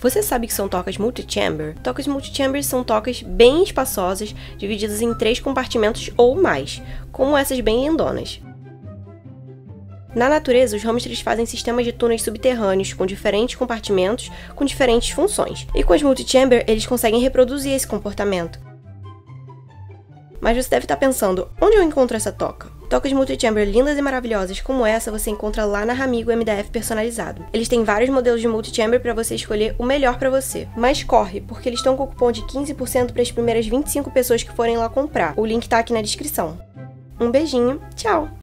Você sabe que são tocas multi-chamber? Tocas multi-chamber são tocas bem espaçosas, divididas em 3 compartimentos ou mais, como essas bem grandonas. Na natureza, os hamsters fazem sistemas de túneis subterrâneos com diferentes compartimentos, com diferentes funções. E com as multi-chamber, eles conseguem reproduzir esse comportamento. Mas você deve estar pensando, onde eu encontro essa toca? Tocas multi-chamber lindas e maravilhosas como essa você encontra lá na Ramigo MDF personalizado. Eles têm vários modelos de multi-chamber para você escolher o melhor para você. Mas corre, porque eles estão com cupom de 15% para as primeiras 25 pessoas que forem lá comprar. O link tá aqui na descrição. Um beijinho, tchau!